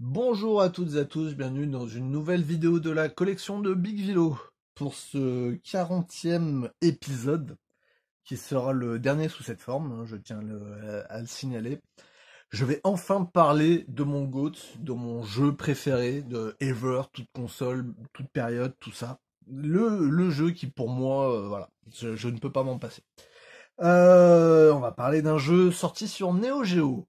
Bonjour à toutes et à tous, bienvenue dans une nouvelle vidéo de la collection de Big Vilo pour ce 40e épisode qui sera le dernier sous cette forme, je tiens à le signaler. Je vais enfin parler de mon GOAT, de mon jeu préféré, de Ever, toute console, toute période, tout ça. Le jeu qui pour moi, voilà, je ne peux pas m'en passer. On va parler d'un jeu sorti sur Neo Geo,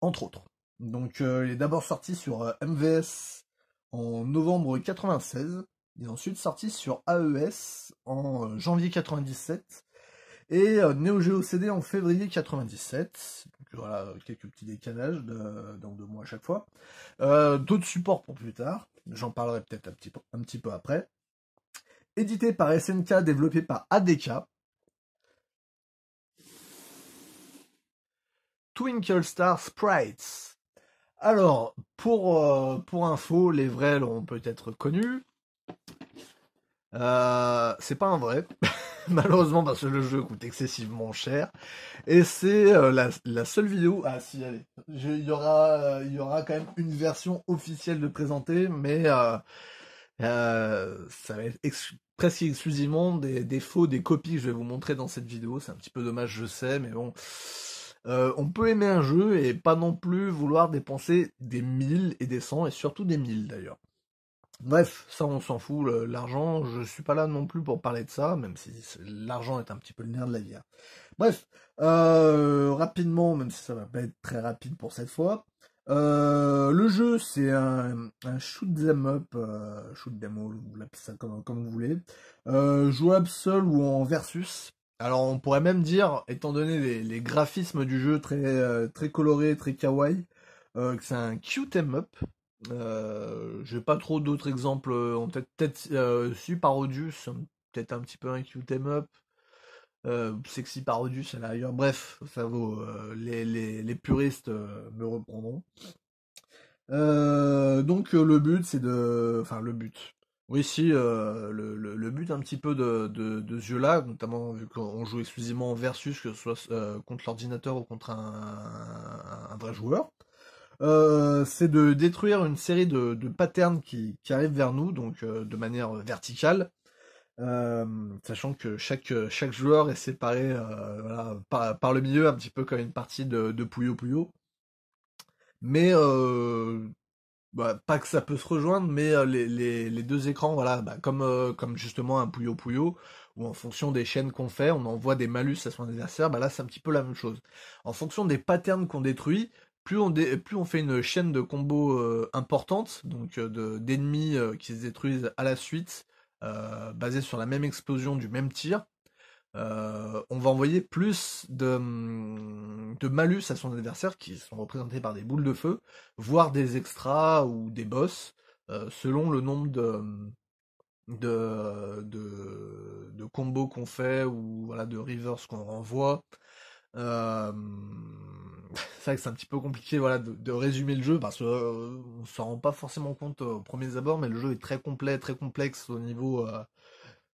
entre autres. Donc il est d'abord sorti sur MVS en novembre 96, et ensuite sorti sur AES en janvier 97, et Neo Geo CD en février 97, donc voilà, quelques petits décalages dans 2 mois à chaque fois. D'autres supports pour plus tard, j'en parlerai peut-être un petit peu après. Édité par SNK, développé par ADK. Twinkle Star Sprites. Alors, pour info, les vrais l'ont peut-être connu. C'est pas un vrai, malheureusement, parce que le jeu coûte excessivement cher. Et c'est la seule vidéo... Ah si, allez, il y aura quand même une version officielle de présenter, mais ça va être presque exclusivement des faux, des copies que je vais vous montrer dans cette vidéo. C'est un petit peu dommage, je sais, mais bon... on peut aimer un jeu et pas non plus vouloir dépenser des 1000 et des 100 et surtout des 1000 d'ailleurs. Bref, ça on s'en fout, l'argent, je suis pas là non plus pour parler de ça, même si l'argent est un petit peu le nerf de la guerre. Bref, rapidement, même si ça va pas être très rapide pour cette fois, le jeu c'est un shoot'em up, shoot'em all, vous l'appelez ça comme vous voulez, jouable seul ou en versus. Alors on pourrait même dire, étant donné les graphismes du jeu très colorés, très kawaii, que c'est un cute em up. J'ai pas trop d'autres exemples en tête. Peut-être Parodius, peut-être un petit peu un cute em up. Sexy Parodius à l'arrière. Bref, ça vaut. Les puristes me reprendront. Donc le but c'est de. Enfin le but. Oui, si, le but un petit peu de ce jeu-là, notamment vu qu'on joue exclusivement en versus, que ce soit contre l'ordinateur ou contre un vrai joueur, c'est de détruire une série de patterns qui arrivent vers nous, donc de manière verticale, sachant que chaque joueur est séparé voilà, par le milieu, un petit peu comme une partie de Puyo-Puyo. Mais... bah, pas que ça peut se rejoindre, mais les deux écrans, voilà, bah, comme justement un Puyo-Puyo, où en fonction des chaînes qu'on fait, on envoie des malus à son adversaire, bah là c'est un petit peu la même chose. En fonction des patterns qu'on détruit, plus on fait une chaîne de combos importante, donc d'ennemis qui se détruisent à la suite, basés sur la même explosion du même tir, on va envoyer plus de malus à son adversaire qui sont représentés par des boules de feu, voire des extras ou des boss, selon le nombre de combos qu'on fait ou voilà, de reverse qu'on renvoie. C'est vrai que c'est un petit peu compliqué voilà, de résumer le jeu parce qu'on ne s'en rend pas forcément compte aux premiers abords, mais le jeu est très complet, très complexe au niveau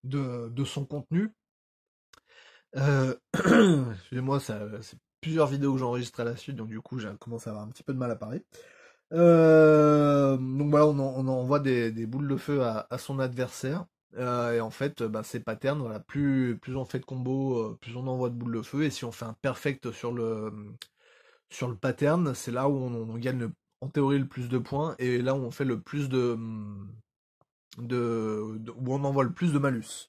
de son contenu. Excusez-moi, c'est plusieurs vidéos que j'enregistre à la suite, donc du coup j'ai commencé à avoir un petit peu de mal à parler. Donc voilà, on envoie des boules de feu à son adversaire, et en fait bah, ces patterns, voilà, plus on fait de combos, plus on envoie de boules de feu, et si on fait un perfect sur le pattern, c'est là où on gagne en théorie le plus de points, et là où on fait le plus où on envoie le plus de malus.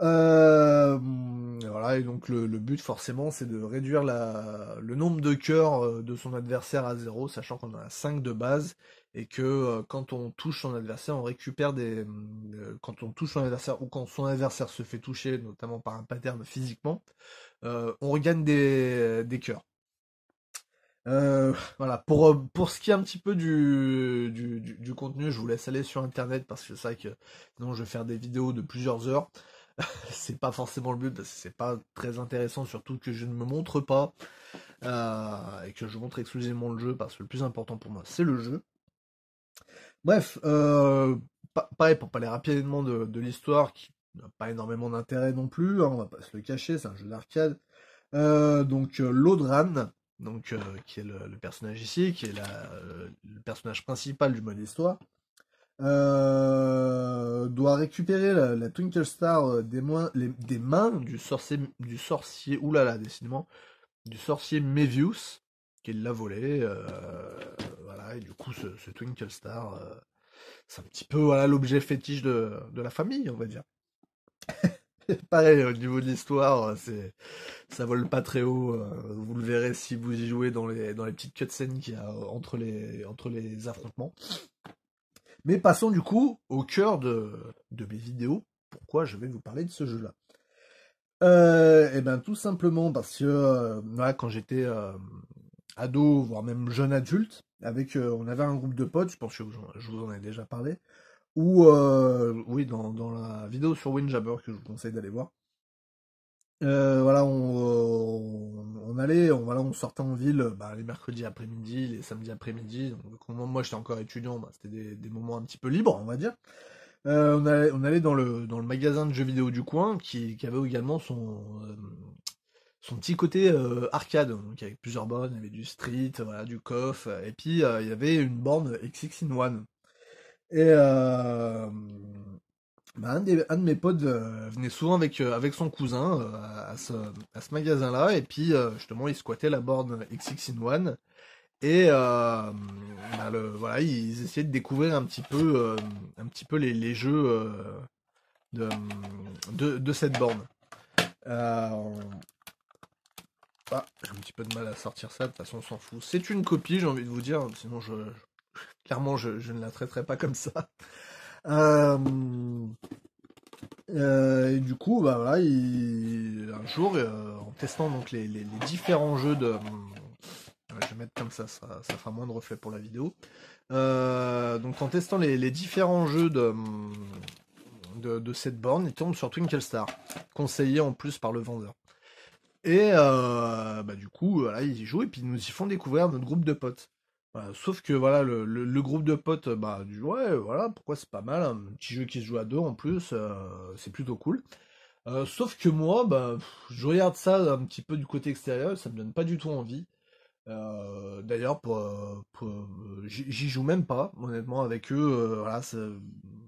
Voilà, et donc le but forcément c'est de réduire le nombre de cœurs de son adversaire à 0, sachant qu'on a 5 de base et que quand on touche son adversaire on récupère quand on touche son adversaire ou quand son adversaire se fait toucher notamment par un pattern physiquement, on regagne des cœurs. Voilà, pour ce qui est un petit peu du contenu, je vous laisse aller sur internet parce que c'est vrai que sinon je vais faire des vidéos de plusieurs heures. C'est pas forcément le but parce que c'est pas très intéressant, surtout que je ne me montre pas et que je montre exclusivement le jeu parce que le plus important pour moi c'est le jeu. Bref, pareil pour parler rapidement de l'histoire qui n'a pas énormément d'intérêt non plus, hein, on va pas se le cacher, c'est un jeu d'arcade. Donc Lodran, donc qui est le personnage ici, qui est le personnage principal du mode histoire, doit récupérer la Twinkle Star des mains du sorcier, oulala, décidément, du sorcier Mevius, qui l'a volé, voilà, et du coup, ce Twinkle Star, c'est un petit peu, voilà, l'objet fétiche de la famille, on va dire. Pareil, au niveau de l'histoire, ça vole pas très haut. Vous le verrez si vous y jouez dans les petites cutscenes qu'il y a entre les affrontements. Mais passons du coup au cœur de mes vidéos. Pourquoi je vais vous parler de ce jeu-là? Eh bien, tout simplement parce que voilà, quand j'étais ado, voire même jeune adulte, on avait un groupe de potes, je pense que je vous en ai déjà parlé, ou oui, dans la vidéo sur Windjammer que je vous conseille d'aller voir. Voilà, on sortait en ville, bah, les mercredis après-midi, les samedis après-midi. Donc moi j'étais encore étudiant, bah, c'était des moments un petit peu libres, on va dire. On allait dans le magasin de jeux vidéo du coin qui avait également son petit côté arcade, donc avec plusieurs bornes, il y avait du street, voilà, du coff, et puis il y avait une borne XX in 1. Et bah, un de mes potes venait souvent avec son cousin à ce magasin-là, et puis justement il squattait la borne XX in 1, et bah, voilà, ils essayaient de découvrir un petit peu les jeux de cette borne. Ah, j'ai un petit peu de mal à sortir ça, de toute façon on s'en fout. C'est une copie, j'ai envie de vous dire, sinon clairement, je ne la traiterai pas comme ça. Et du coup, bah, voilà, un jour, en testant donc les différents jeux de... je vais mettre comme ça, ça fera moins de reflets pour la vidéo. Donc en testant les différents jeux de cette borne, il tombe sur Twinkle Star, conseillé en plus par le vendeur. Et bah, du coup, voilà, ils y jouent et puis ils nous y font découvrir notre groupe de potes. Voilà, sauf que voilà, le groupe de potes, bah, ouais, voilà, pourquoi c'est pas mal, un petit jeu qui se joue à deux en plus, c'est plutôt cool. Sauf que moi, bah, je regarde ça un petit peu du côté extérieur, ça me donne pas du tout envie. D'ailleurs, j'y joue même pas, honnêtement, avec eux. Voilà,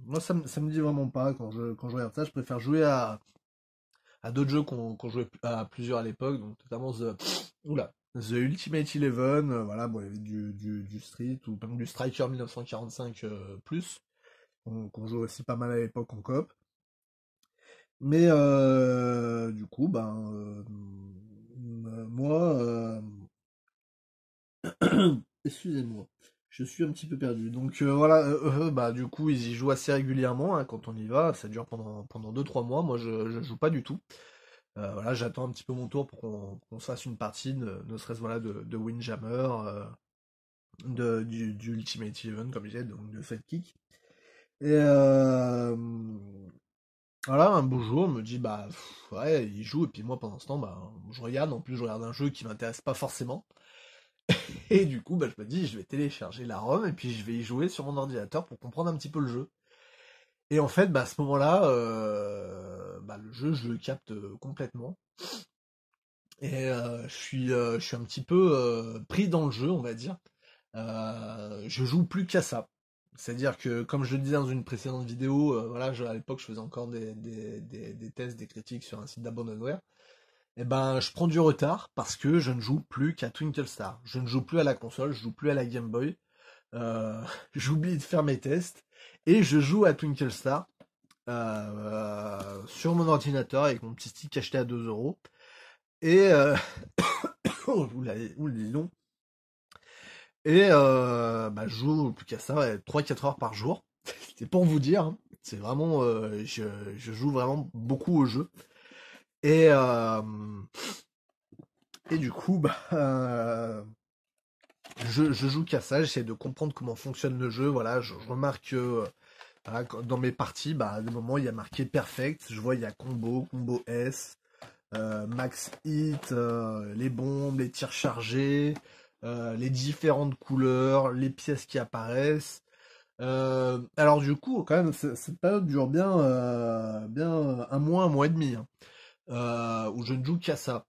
moi, ça me dit vraiment pas quand je regarde ça. Je préfère jouer à d'autres jeux qu'on jouait à plusieurs à l'époque, donc notamment The Ultimate 11, voilà, bon, il y avait du Street, ou même du Striker 1945+, qu'on joue aussi pas mal à l'époque en coop. Mais du coup, ben, moi, excusez-moi, je suis un petit peu perdu. Donc voilà, bah, du coup, ils y jouent assez régulièrement, hein, quand on y va, ça dure pendant 2-3 mois, moi je joue pas du tout. Voilà, j'attends un petit peu mon tour pour qu'on se fasse une partie, ne serait-ce voilà, de Windjammer, du Ultimate 11, comme je disais, donc de Fight Kick. Et voilà, un beau jour, on me dit, bah, pff, ouais, il joue, et puis moi, pendant ce temps, bah, je regarde, en plus, je regarde un jeu qui m'intéresse pas forcément. Et du coup, bah, je me dis, je vais télécharger la ROM, et puis je vais y jouer sur mon ordinateur pour comprendre un petit peu le jeu. Et en fait, bah, à ce moment-là, bah, le jeu, je le capte complètement. Et je suis un petit peu pris dans le jeu, on va dire. Je joue plus qu'à ça. C'est-à-dire que, comme je le disais dans une précédente vidéo, voilà, à l'époque, je faisais encore des tests, des critiques sur un site d'abandonware. Et ben, je prends du retard parce que je ne joue plus qu'à Twinkle Star. Je ne joue plus à la console, je joue plus à la Game Boy. J'oublie de faire mes tests. Et je joue à Twinkle Star sur mon ordinateur avec mon petit stick acheté à 2€. Et bah, je joue plus qu'à ça, 3-4 heures par jour. C'est pour vous dire, hein. C'est vraiment, je joue vraiment beaucoup au jeu. Et du coup, bah, je joue qu'à ça, j'essaie de comprendre comment fonctionne le jeu. Voilà, je remarque que voilà, dans mes parties, bah, à des moments il y a marqué perfect, je vois il y a combo S, max hit, les bombes, les tirs chargés, les différentes couleurs, les pièces qui apparaissent. Alors du coup, quand même, cette période dure bien un mois et demi, hein, où je ne joue qu'à ça.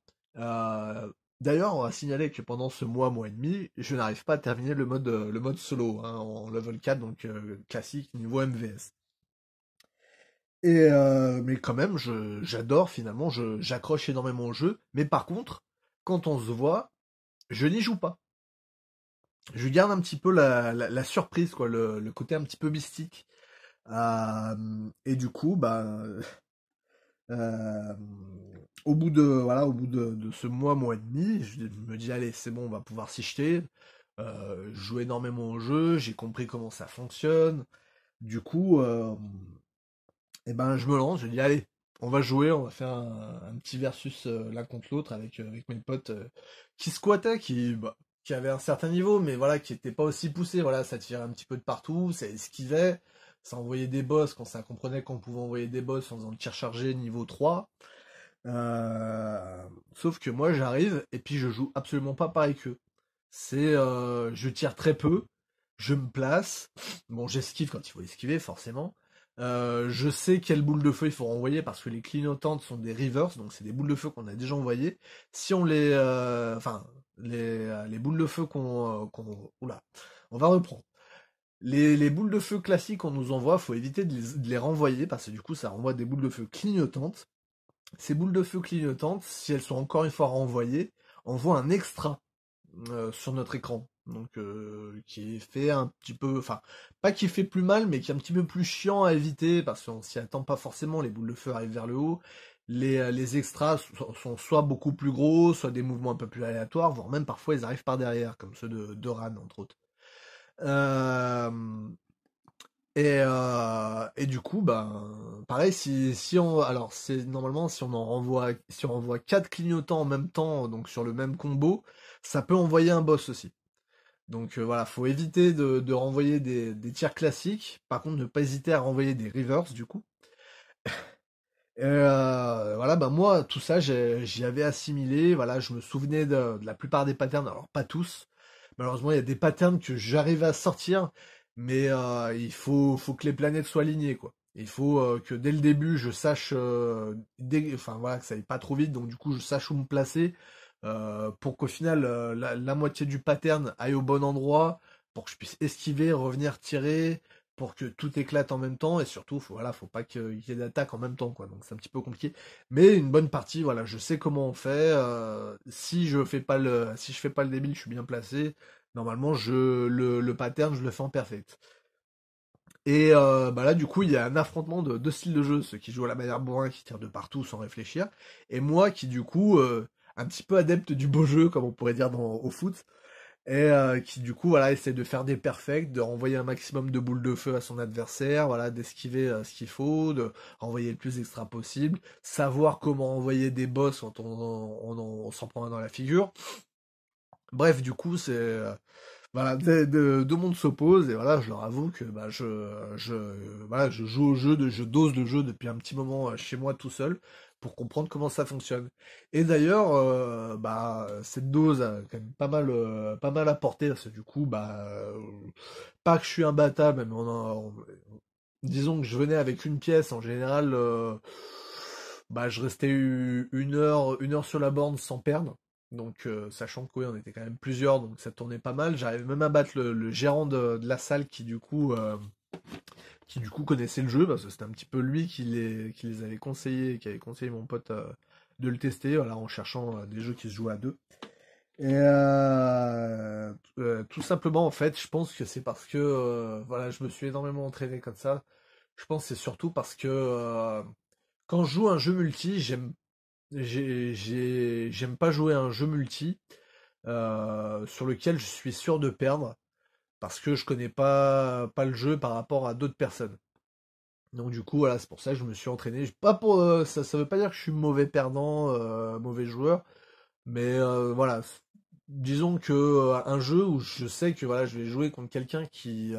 D'ailleurs, on va signaler que pendant ce mois et demi, je n'arrive pas à terminer le mode solo, hein, en level 4, donc classique, niveau MVS. Et mais quand même, j'adore finalement, j'accroche énormément au jeu, mais par contre, quand on se voit, je n'y joue pas. Je garde un petit peu la surprise, quoi, le côté un petit peu mystique. Et du coup, au bout de ce mois et demi, je me dis allez, c'est bon, on va pouvoir s'y jeter. Je joue énormément au jeu, j'ai compris comment ça fonctionne. Du coup, je me lance, je dis allez, on va jouer, on va faire un petit versus l'un contre l'autre avec mes potes qui squattaient, qui avaient un certain niveau, mais voilà, qui n'étaient pas aussi poussés. Voilà, ça tirait un petit peu de partout, ça esquivait, ça envoyait des boss quand ça comprenait qu'on pouvait envoyer des boss en faisant le tir chargé niveau 3. Sauf que moi j'arrive et puis je joue absolument pas pareil qu'eux. Je tire très peu, je me place, bon j'esquive quand il faut esquiver forcément. Je sais quelles boules de feu il faut renvoyer parce que les clignotantes sont des reverse, donc c'est des boules de feu qu'on a déjà envoyées. Si on les boules de feu on va reprendre. Les boules de feu classiques qu'on nous envoie, faut éviter de les renvoyer parce que du coup ça renvoie des boules de feu clignotantes. Ces boules de feu clignotantes, si elles sont encore une fois renvoyées, envoient un extra sur notre écran. Donc qui fait un petit peu, enfin pas qui fait plus mal, mais qui est un petit peu plus chiant à éviter parce qu'on s'y attend pas forcément. Les boules de feu arrivent vers le haut, les extras sont soit beaucoup plus gros, soit des mouvements un peu plus aléatoires, voire même parfois ils arrivent par derrière, comme ceux de Ran entre autres. Et du coup pareil, si on, alors c'est normalement si on renvoie 4 clignotants en même temps, donc sur le même combo, ça peut envoyer un boss aussi. Donc voilà, faut éviter de renvoyer des tirs classiques. Par contre, ne pas hésiter à renvoyer des reverse du coup. Moi tout ça j'y avais assimilé, voilà, je me souvenais de la plupart des patterns, alors pas tous. Malheureusement, il y a des patterns que j'arrive à sortir. Mais il faut que les planètes soient alignées, quoi. Il faut que dès le début, je sache, que ça aille pas trop vite, donc du coup, je sache où me placer pour qu'au final, la moitié du pattern aille au bon endroit, pour que je puisse esquiver, revenir tirer, pour que tout éclate en même temps, et surtout, faut pas qu'il y ait d'attaque en même temps, quoi. Donc c'est un petit peu compliqué. Mais une bonne partie, voilà, je sais comment on fait. Si je fais pas le débile, je suis bien placé. Normalement, le pattern, je le fais en perfect. Et là, du coup, il y a un affrontement de deux styles de jeu. Ceux qui jouent à la manière bourrin, qui tirent de partout sans réfléchir. Et moi, qui du coup, un petit peu adepte du beau jeu, comme on pourrait dire au foot. Et qui du coup, voilà, essaie de faire des perfects, de renvoyer un maximum de boules de feu à son adversaire, voilà, d'esquiver ce qu'il faut, de renvoyer le plus extra possible, savoir comment envoyer des boss quand on s'en prend un dans la figure. Bref, du coup, c'est deux mondes s'opposent, et voilà, je leur avoue que je joue au jeu, je dose le jeu depuis un petit moment chez moi tout seul pour comprendre comment ça fonctionne. Et d'ailleurs, cette dose a quand même pas mal apporté, parce que du coup, pas que je suis imbattable, mais disons que je venais avec une pièce en général, je restais une heure sur la borne sans perdre. Donc, sachant que oui, on était quand même plusieurs, donc ça tournait pas mal. J'arrivais même à battre le gérant de la salle qui du coup connaissait le jeu, parce que c'était un petit peu lui qui les avait conseillés, qui avait conseillé mon pote de le tester, voilà, en cherchant des jeux qui se jouaient à deux. Et tout simplement, en fait, je pense que c'est parce que je me suis énormément entraîné comme ça. Je pense que c'est surtout parce que quand je joue à un jeu multi, j'aime pas jouer à un jeu multi sur lequel je suis sûr de perdre parce que je connais pas le jeu par rapport à d'autres personnes. Donc du coup voilà, c'est pour ça que je me suis entraîné. Pas pour ça veut pas dire que je suis mauvais perdant, mauvais joueur, mais disons que un jeu où je sais que voilà, je vais jouer contre quelqu'un qui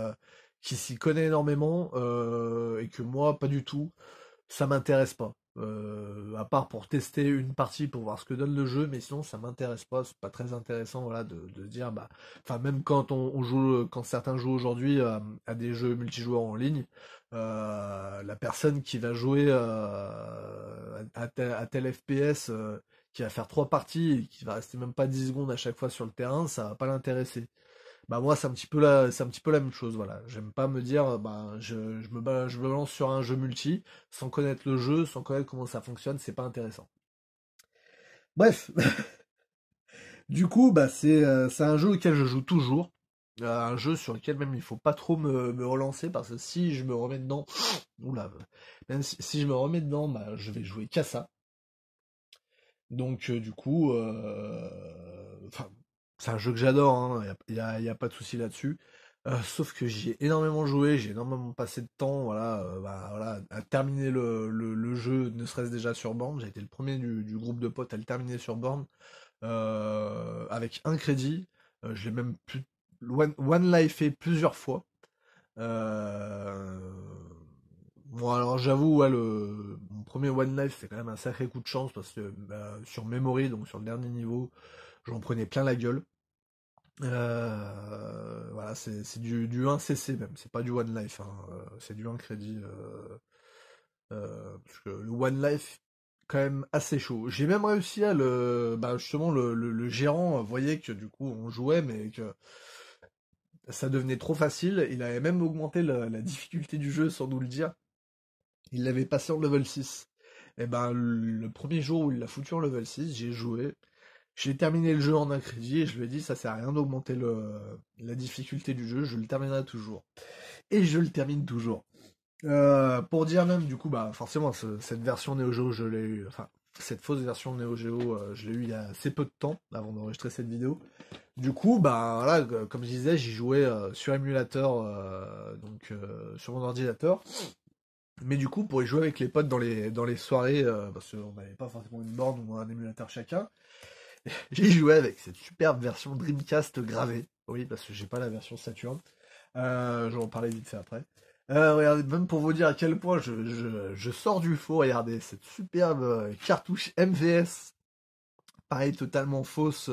s'y connaît énormément et que moi pas du tout, ça m'intéresse pas. À part pour tester une partie pour voir ce que donne le jeu, mais sinon ça m'intéresse pas, c'est pas très intéressant, voilà, de dire même quand quand certains jouent aujourd'hui à des jeux multijoueurs en ligne, la personne qui va jouer à tel FPS qui va faire 3 parties et qui va rester même pas 10 secondes à chaque fois sur le terrain, ça va pas l'intéresser. Bah moi c'est un petit peu la même chose, voilà. J'aime pas me dire bah je me lance sur un jeu multi sans connaître le jeu, sans connaître comment ça fonctionne, c'est pas intéressant. Bref. Du coup, bah c'est un jeu auquel je joue toujours, un jeu sur lequel même il faut pas trop me relancer, parce que si je me remets dedans, si je me remets dedans, bah je vais jouer qu'à ça. Donc du coup, c'est un jeu que j'adore, hein. y a pas de souci là-dessus. Sauf que j'y ai énormément joué, j'ai énormément passé de temps, à terminer le jeu, ne serait-ce déjà sur borne. J'ai été le premier du groupe de potes à le terminer sur borne, avec un crédit. Je l'ai même one-lifé plusieurs fois. Bon, alors j'avoue, ouais, mon premier One Life, c'est quand même un sacré coup de chance, parce que sur Memory, donc sur le dernier niveau, j'en prenais plein la gueule. Voilà, c'est du 1cc même, c'est pas du One Life, hein, c'est du 1 crédit. Parce que le One Life, quand même assez chaud. J'ai même réussi à justement, le gérant voyait que du coup on jouait, mais que ça devenait trop facile. Il avait même augmenté la difficulté du jeu sans nous le dire. Il l'avait passé en level 6. Et ben le premier jour où il l'a foutu en level 6, j'ai joué. J'ai terminé le jeu en un crédit et je lui ai dit ça sert à rien d'augmenter la difficulté du jeu, je le terminerai toujours. Et je le termine toujours. Pour dire même du coup, bah forcément cette version Neo Geo, je l'ai eu. Enfin, cette fausse version Neo Geo, je l'ai eu il y a assez peu de temps avant d'enregistrer cette vidéo. Du coup, bah voilà, comme je disais, j'y jouais sur émulateur, donc sur mon ordinateur. Mais du coup, pour y jouer avec les potes dans les soirées, parce qu'on n'avait pas forcément une borne ou un émulateur chacun, j'ai joué avec cette superbe version Dreamcast gravée. Oui, parce que j'ai pas la version Saturn. Je vais en parler vite fait après. Regardez, même pour vous dire à quel point je sors du faux, regardez, cette superbe cartouche MVS, pareil, totalement fausse,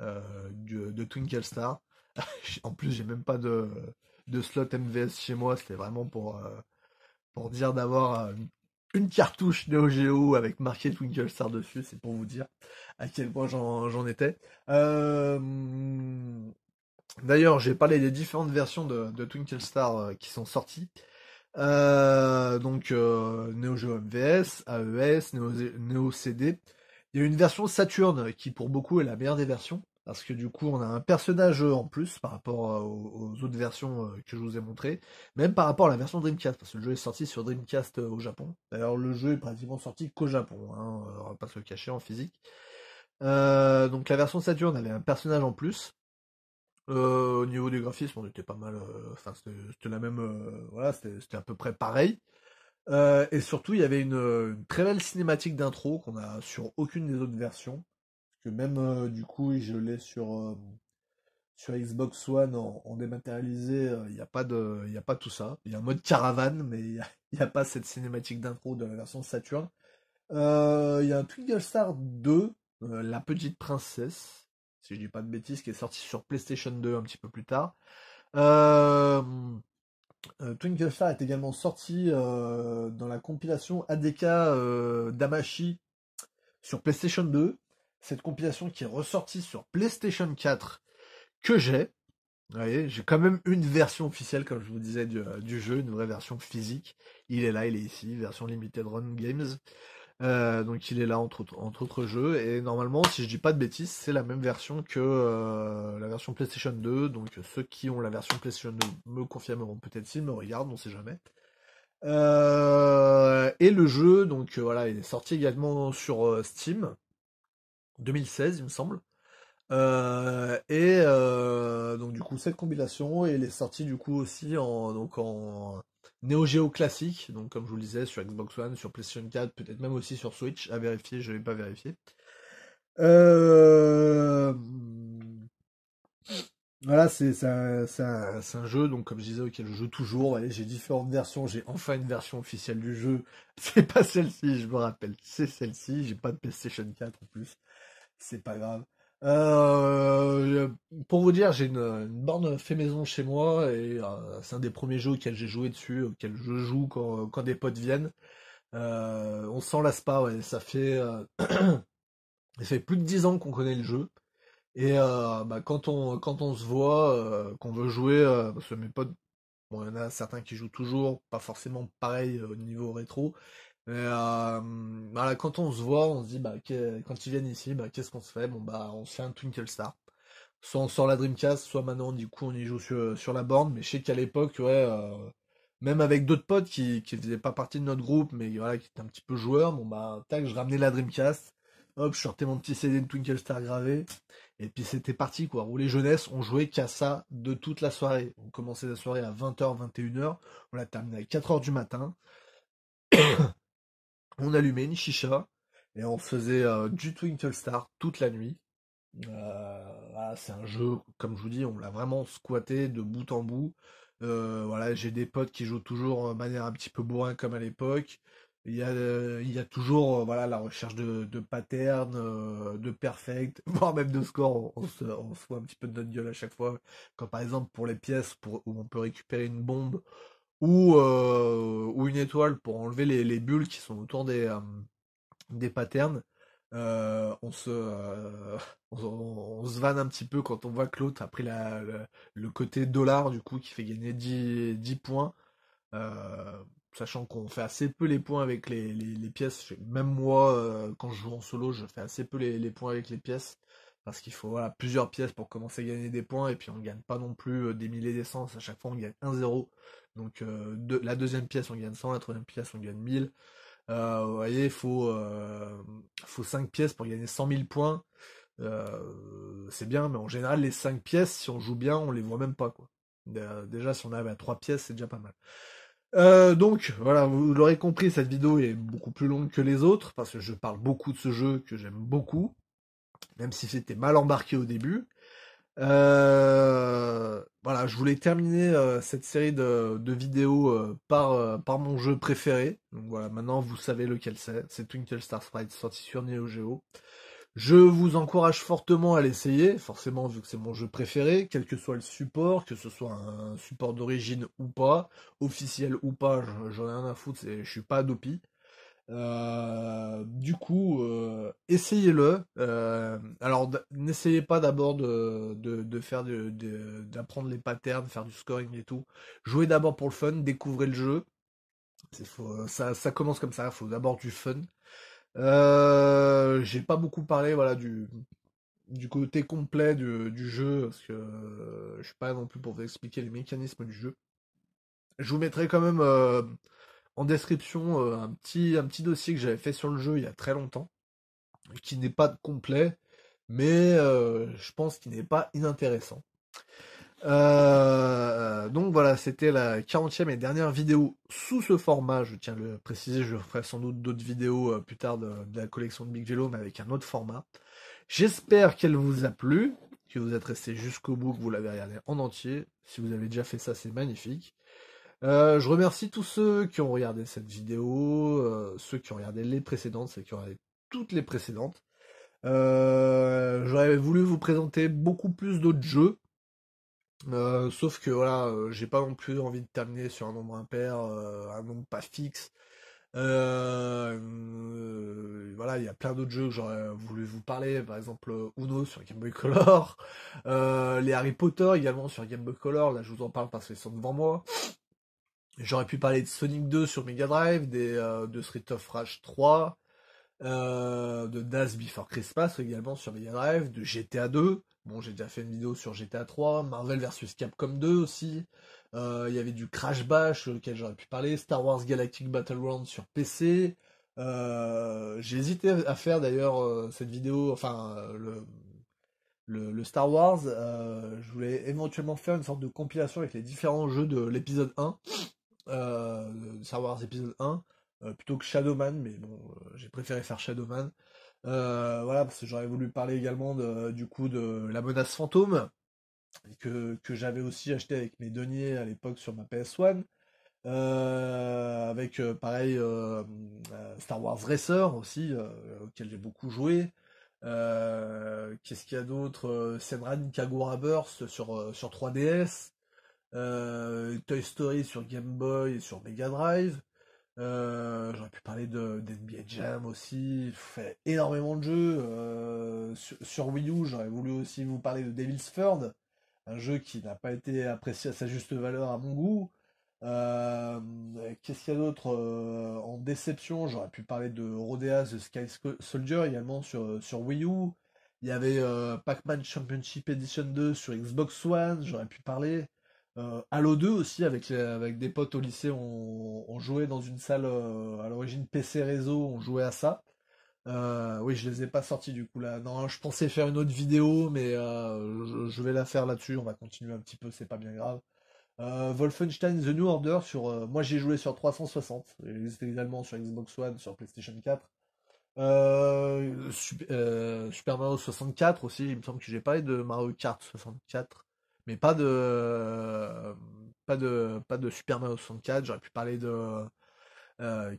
de Twinkle Star. En plus, j'ai même pas de slot MVS chez moi, c'était vraiment pour dire d'avoir une cartouche Neo Geo avec marqué Twinkle Star dessus, c'est pour vous dire à quel point j'en étais. D'ailleurs, j'ai parlé des différentes versions de Twinkle Star qui sont sorties. Donc Neo Geo MVS, AES, Neo CD. Il y a une version Saturn qui pour beaucoup est la meilleure des versions, parce que du coup on a un personnage en plus par rapport aux autres versions que je vous ai montrées, même par rapport à la version Dreamcast, parce que le jeu est sorti sur Dreamcast au Japon. D'ailleurs le jeu est pratiquement sorti qu'au Japon, hein, on va pas se le cacher, en physique. Donc la version Saturn avait un personnage en plus. Au niveau du graphisme on était pas mal, enfin c'était la même, voilà, c'était à peu près pareil. Et surtout il y avait une très belle cinématique d'intro qu'on a sur aucune des autres versions. Que même du coup je l'ai sur Xbox One en dématérialisé, il n'y a pas tout ça. Il y a un mode caravane, mais il n'y a pas cette cinématique d'intro de la version Saturn. Il y a un Twinkle Star 2, la petite princesse, si je dis pas de bêtises, qui est sorti sur PlayStation 2 un petit peu plus tard. Twinkle Star est également sorti dans la compilation ADK d'Amashi sur PlayStation 2. Cette compilation qui est ressortie sur PlayStation 4 que j'ai. Vous voyez, j'ai quand même une version officielle, comme je vous disais, du jeu, une vraie version physique. Il est là, il est ici, version Limited Run Games. Donc il est là entre autres jeux. Et normalement, si je dis pas de bêtises, c'est la même version que la version PlayStation 2. Donc ceux qui ont la version PlayStation 2 me confirmeront, peut-être s'ils me regardent, on sait jamais. Et le jeu, donc voilà, il est sorti également sur Steam. 2016 il me semble, donc du coup cette compilation, elle est sortie du coup aussi en Neo Geo classique, donc comme je vous le disais sur Xbox One, sur PlayStation 4, peut-être même aussi sur Switch, à vérifier, je ne l'ai pas vérifié. Voilà, c'est un jeu, donc comme je disais, auquel je joue toujours. Allez, j'ai différentes versions, j'ai enfin une version officielle du jeu, c'est pas celle-ci, je me rappelle, c'est celle-ci, j'ai pas de PlayStation 4 en plus, c'est pas grave. Pour vous dire, j'ai une borne fait maison chez moi, et c'est un des premiers jeux auxquels j'ai joué dessus, auquel je joue quand des potes viennent. On s'en lasse pas, ouais. Ça fait plus de 10 ans qu'on connaît le jeu. Et quand on se voit, qu'on veut jouer, parce que mes potes, bon, il y en a certains qui jouent toujours, pas forcément pareil au niveau rétro. Mais voilà, quand on se voit, on se dit, quand ils viennent ici, qu'est-ce qu'on se fait? Bon, on se fait un Twinkle Star. Soit on sort la Dreamcast, soit maintenant, du coup, on y joue sur la borne. Mais je sais qu'à l'époque, ouais, même avec d'autres potes qui faisaient pas partie de notre groupe, mais voilà, qui étaient un petit peu joueurs, tac, je ramenais la Dreamcast. Hop, je sortais mon petit CD de Twinkle Star gravé. Et puis c'était parti, quoi. Rouler jeunesse, on jouait qu'à ça de toute la soirée. On commençait la soirée à 20h, 21h. On la terminait à 4h du matin. On allumait une chicha. Et on faisait du Twinkle Star toute la nuit. Voilà, c'est un jeu, comme je vous dis, on l'a vraiment squatté de bout en bout. Voilà, j'ai des potes qui jouent toujours de manière un petit peu bourrin comme à l'époque. Il y a toujours voilà, la recherche de patterns, de perfect, voire même de score. On se voit un petit peu de notre gueule à chaque fois. Quand par exemple pour les pièces où on peut récupérer une bombe ou une étoile pour enlever les bulles qui sont autour des patterns, on se vanne un petit peu quand on voit que l'autre a pris le côté dollar du coup qui fait gagner 10 points. Sachant qu'on fait assez peu les points avec les pièces. Même moi, quand je joue en solo, je fais assez peu les points avec les pièces. Parce qu'il faut voilà, plusieurs pièces pour commencer à gagner des points. Et puis on ne gagne pas non plus des milliers des cents. À chaque fois, on gagne 1-0. Donc la deuxième pièce, on gagne 100. La troisième pièce, on gagne 1000. Vous voyez, il faut 5 pièces pour gagner 100 000 points. C'est bien, mais en général, les 5 pièces, si on joue bien, on les voit même pas, quoi. Déjà, si on arrive à 3 pièces, c'est déjà pas mal. Donc voilà, vous l'aurez compris, cette vidéo est beaucoup plus longue que les autres parce que je parle beaucoup de ce jeu que j'aime beaucoup, même si c'était mal embarqué au début. Voilà, je voulais terminer cette série de vidéos par mon jeu préféré. Donc voilà, maintenant vous savez lequel c'est. C'est Twinkle Star Sprites, sorti sur Neo Geo. Je vous encourage fortement à l'essayer, forcément vu que c'est mon jeu préféré, quel que soit le support, que ce soit un support d'origine ou pas, officiel ou pas, j'en ai rien à foutre, je suis pas Adopi. Du coup, essayez-le. Alors, n'essayez pas d'abord d'apprendre les patterns, faire du scoring et tout. Jouez d'abord pour le fun, découvrez le jeu. Ça commence comme ça, il faut d'abord du fun. J'ai pas beaucoup parlé voilà du côté complet du jeu parce que je suis pas non plus pour vous expliquer les mécanismes du jeu. Je vous mettrai quand même en description un petit dossier que j'avais fait sur le jeu il y a très longtemps, qui n'est pas complet, mais je pense qu'il n'est pas inintéressant. Donc voilà, c'était la 40e et dernière vidéo sous ce format, je tiens à le préciser, je ferai sans doute d'autres vidéos plus tard de la collection de Big Vélo, mais avec un autre format. J'espère qu'elle vous a plu, que vous êtes resté jusqu'au bout, que vous l'avez regardé en entier. Si vous avez déjà fait ça, c'est magnifique. Je remercie tous ceux qui ont regardé cette vidéo, ceux qui ont regardé les précédentes, ceux qui ont regardé toutes les précédentes. J'aurais voulu vous présenter beaucoup plus d'autres jeux. Sauf que voilà, j'ai pas non plus envie de terminer sur un nombre impair, un nombre pas fixe. Voilà, il y a plein d'autres jeux que j'aurais voulu vous parler, par exemple Uno sur Game Boy Color, les Harry Potter également sur Game Boy Color, là je vous en parle parce qu'ils sont devant moi. J'aurais pu parler de Sonic 2 sur Mega Drive, de Street of Rage 3, de Das Before Christmas également sur Mega Drive, de GTA 2. Bon, j'ai déjà fait une vidéo sur GTA 3, Marvel vs Capcom 2 aussi. Il y avait du Crash Bash sur lequel j'aurais pu parler, Star Wars Galactic Battleground sur PC. J'ai hésité à faire d'ailleurs cette vidéo, enfin le Star Wars. Je voulais éventuellement faire une sorte de compilation avec les différents jeux de l'épisode 1, Star Wars épisode 1, plutôt que Shadow Man, mais bon, j'ai préféré faire Shadow Man. Voilà, parce que j'aurais voulu parler également de la menace fantôme que j'avais aussi acheté avec mes deniers à l'époque sur ma PS1, avec pareil Star Wars Racer aussi, auquel j'ai beaucoup joué. Qu'est-ce qu'il y a d'autre? Senran Kagura Burst sur 3DS, Toy Story sur Game Boy et sur Mega Drive. J'aurais pu parler d'NBA Jam aussi. Il fait énormément de jeux. Sur Wii U, j'aurais voulu aussi vous parler de Devil's Third, un jeu qui n'a pas été apprécié à sa juste valeur à mon goût. Qu'est-ce qu'il y a d'autre en déception? J'aurais pu parler de Rodeas The Sky Soldier également sur Wii U. Il y avait Pac-Man Championship Edition 2 sur Xbox One, j'aurais pu parler. Halo 2 aussi, avec des potes au lycée, on jouait dans une salle à l'origine PC Réseau, on jouait à ça. Oui, je les ai pas sortis du coup là. Non, je pensais faire une autre vidéo, mais je vais la faire là-dessus, on va continuer un petit peu, c'est pas bien grave. Wolfenstein The New Order, moi j'ai joué sur 360, il existe également sur Xbox One, sur PlayStation 4. Super Mario 64 aussi, il me semble que j'ai parlé de Mario Kart 64, mais pas de Super Mario 64, j'aurais pu parler de...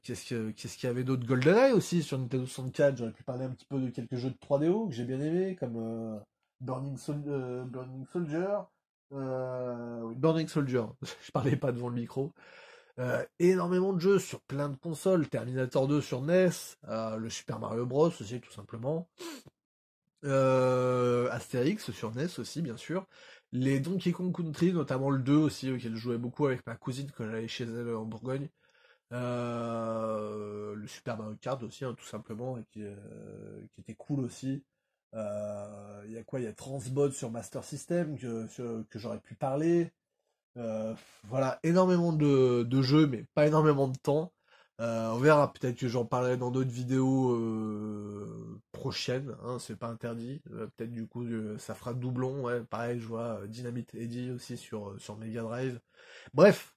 qu'est-ce qu'il y avait d'autre? GoldenEye aussi sur Nintendo 64, j'aurais pu parler un petit peu de quelques jeux de 3DO que j'ai bien aimé, comme Burning Soldier, je parlais pas devant le micro. Énormément de jeux sur plein de consoles, Terminator 2 sur NES, le Super Mario Bros aussi tout simplement, Astérix sur NES aussi bien sûr, les Donkey Kong Country, notamment le 2 aussi, auquel je jouais beaucoup avec ma cousine quand j'allais chez elle en Bourgogne, le Super Mario Kart aussi hein, tout simplement, et qui était cool aussi. Il y a quoi? Il y a Transbot sur Master System que j'aurais pu parler. Voilà, énormément de jeux, mais pas énormément de temps. On verra, peut-être que j'en parlerai dans d'autres vidéos prochaines, hein, c'est pas interdit. Peut-être du coup ça fera doublon, ouais, pareil, je vois Dynamite Eddie aussi sur Mega Drive. Bref,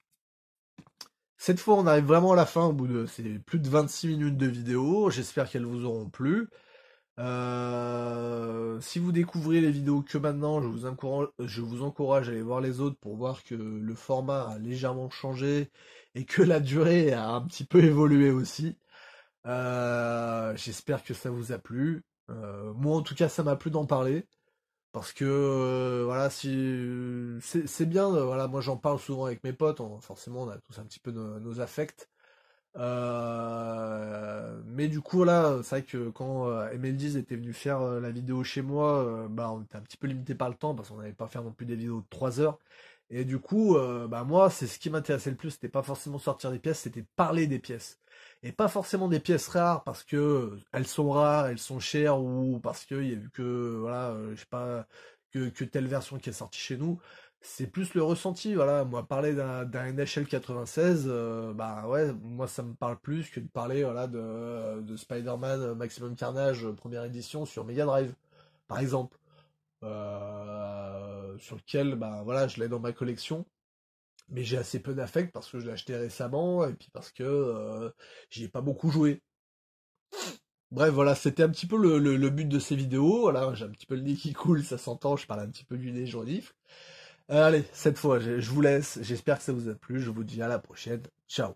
cette fois on arrive vraiment à la fin, au bout de ces plus de 26 minutes de vidéo, j'espère qu'elles vous auront plu. Si vous découvrez les vidéos que maintenant, je vous encourage à aller voir les autres pour voir que le format a légèrement changé et que la durée a un petit peu évolué aussi. J'espère que ça vous a plu. Moi en tout cas ça m'a plu d'en parler, parce que voilà, c'est bien, voilà, moi j'en parle souvent avec mes potes, forcément on a tous un petit peu nos affects. Mais du coup là c'est vrai que quand MLDiz était venu faire la vidéo chez moi, on était un petit peu limité par le temps parce qu'on n'allait pas faire non plus des vidéos de 3 heures, et du coup moi c'est ce qui m'intéressait le plus, c'était pas forcément sortir des pièces, c'était parler des pièces, et pas forcément des pièces rares parce que elles sont rares, elles sont chères, ou parce que il y a eu que voilà je sais pas que telle version qui est sortie chez nous. C'est plus le ressenti, voilà. Moi, parler d'un NHL 96, ouais, moi ça me parle plus que de parler, voilà, de Spider-Man Maximum Carnage première édition sur Mega Drive, par exemple, sur lequel, voilà, je l'ai dans ma collection, mais j'ai assez peu d'affect parce que je l'ai acheté récemment et puis parce que j'y ai pas beaucoup joué. Bref, voilà, c'était un petit peu le but de ces vidéos. Voilà, j'ai un petit peu le nez qui coule, ça s'entend. Je parle un petit peu du nez, je renifle. Allez, cette fois, je vous laisse. J'espère que ça vous a plu. Je vous dis à la prochaine. Ciao.